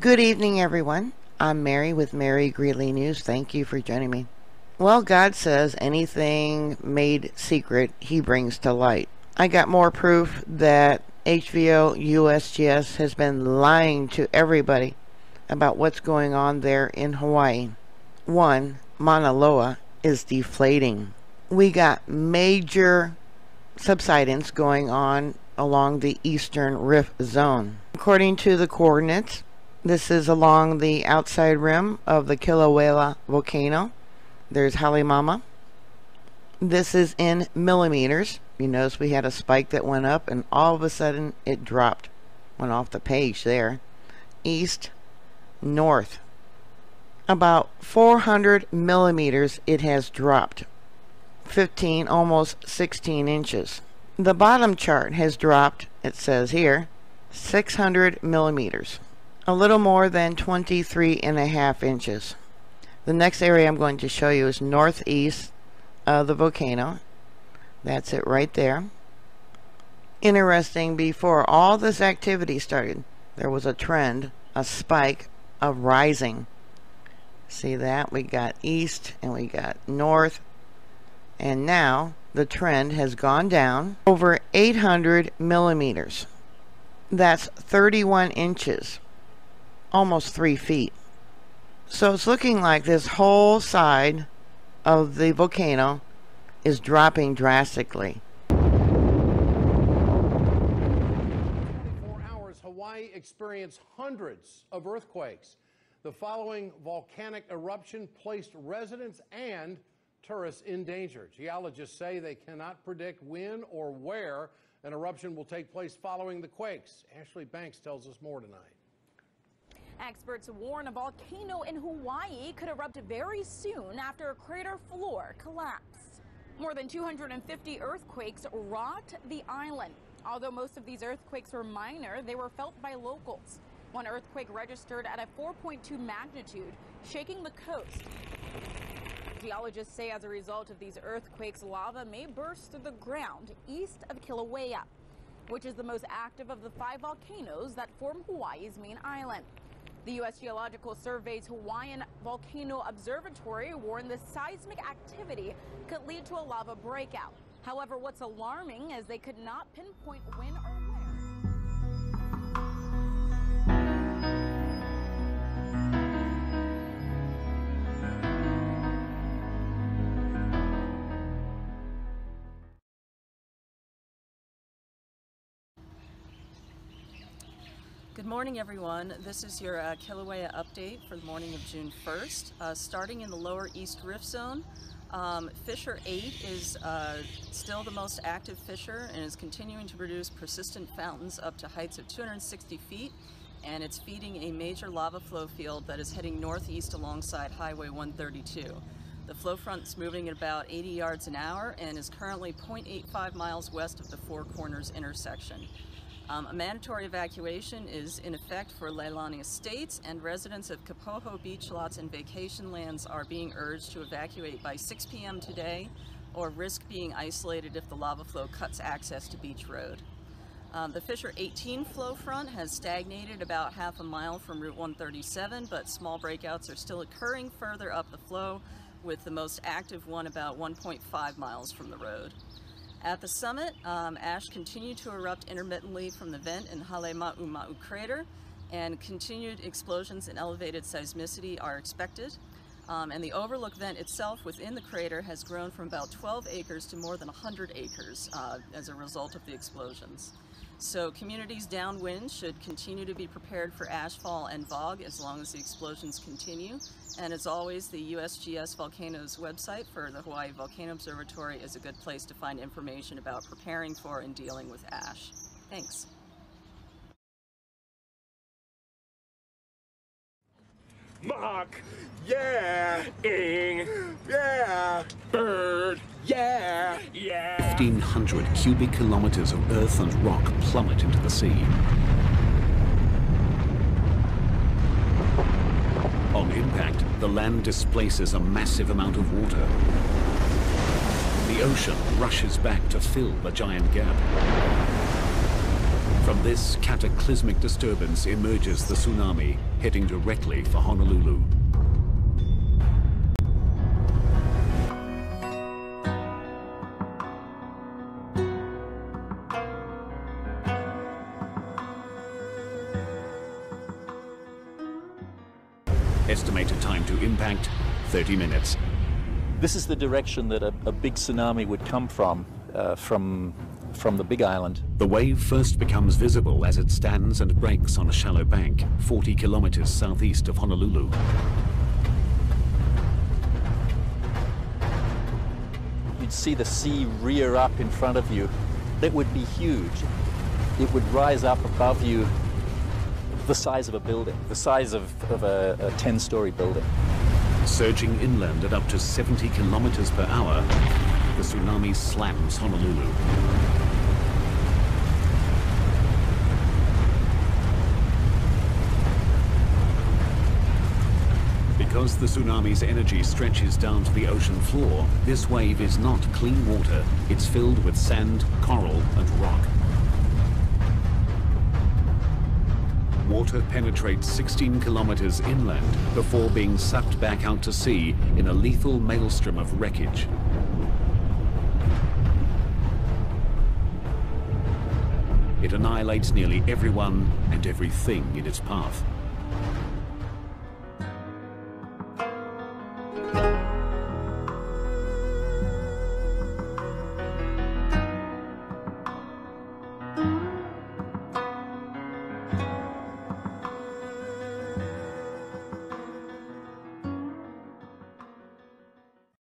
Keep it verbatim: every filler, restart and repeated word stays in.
Good evening, everyone. I'm Mary with Mary Greeley News. Thank you for joining me. Well, God says anything made secret, he brings to light. I got more proof that H V O U S G S has been lying to everybody about what's going on there in Hawaii. One, Mauna Loa is deflating. We got major subsidence going on along the eastern rift zone. According to the coordinates, this is along the outside rim of the Kilauea volcano. There's Halemaʻumaʻu. This is in millimeters. You notice we had a spike that went up and all of a sudden it dropped. Went off the page there. East, north. About four hundred millimeters it has dropped. fifteen, almost sixteen inches. The bottom chart has dropped, it says here, six hundred millimeters. A little more than twenty-three and a half inches. The next area I'm going to show you is northeast of the volcano. That's it right there. Interesting, before all this activity started, there was a trend, a spike of rising. See that? We got east and we got north. And now the trend has gone down over eight hundred millimeters. That's thirty-one inches. Almost three feet. So it's looking like this whole side of the volcano is dropping drastically. four hours, Hawaii experienced hundreds of earthquakes. The following volcanic eruption placed residents and tourists in danger. Geologists say they cannot predict when or where an eruption will take place following the quakes. Ashley Banks tells us more tonight. Experts warn a volcano in Hawaii could erupt very soon after a crater floor collapsed. More than two hundred fifty earthquakes rocked the island. Although most of these earthquakes were minor, they were felt by locals. One earthquake registered at a four point two magnitude, shaking the coast. Geologists say as a result of these earthquakes, lava may burst through the ground east of Kilauea, which is the most active of the five volcanoes that form Hawaii's main island. The U S Geological Survey's Hawaiian Volcano Observatory warned the seismic activity could lead to a lava breakout. However, what's alarming is they could not pinpoint when or Good morning, everyone. This is your uh, Kilauea update for the morning of June first. Uh, starting in the lower East Rift Zone, um, Fissure eight is uh, still the most active fissure and is continuing to produce persistent fountains up to heights of two hundred sixty feet, and it's feeding a major lava flow field that is heading northeast alongside Highway one thirty-two. The flow front is moving at about eighty yards an hour and is currently zero point eight five miles west of the Four Corners intersection. Um, a mandatory evacuation is in effect for Leilani Estates, and residents of Kapoho beach lots and vacation lands are being urged to evacuate by six p m today or risk being isolated if the lava flow cuts access to Beach Road. Um, the Fissure eighteen flow front has stagnated about half a mile from Route one thirty-seven, but small breakouts are still occurring further up the flow, with the most active one about one point five miles from the road. At the summit, um, ash continued to erupt intermittently from the vent in Halemaʻumaʻu crater, and continued explosions and elevated seismicity are expected. Um, and the overlook vent itself within the crater has grown from about twelve acres to more than one hundred acres uh, as a result of the explosions. So communities downwind should continue to be prepared for ashfall and fog as long as the explosions continue. And as always, the U S G S Volcanoes website for the Hawaii Volcano Observatory is a good place to find information about preparing for and dealing with ash. Thanks. Mock, yeah, ing, yeah, bird, yeah, yeah. fifteen hundred cubic kilometers of earth and rock plummet into the sea. On impact, the land displaces a massive amount of water. The ocean rushes back to fill the giant gap. From this cataclysmic disturbance emerges the tsunami, heading directly for Honolulu. Estimated time to impact, thirty minutes. This is the direction that a, a big tsunami would come from, uh, from, from the Big Island. The wave first becomes visible as it stands and breaks on a shallow bank, forty kilometers southeast of Honolulu. You'd see the sea rear up in front of you. It would be huge. It would rise up above you the size of a building, the size of, of a, a ten-story building. Surging inland at up to seventy kilometers per hour, the tsunami slams Honolulu. Because the tsunami's energy stretches down to the ocean floor, this wave is not clean water. It's filled with sand, coral, and rock. Water penetrates sixteen kilometers inland before being sucked back out to sea in a lethal maelstrom of wreckage. It annihilates nearly everyone and everything in its path.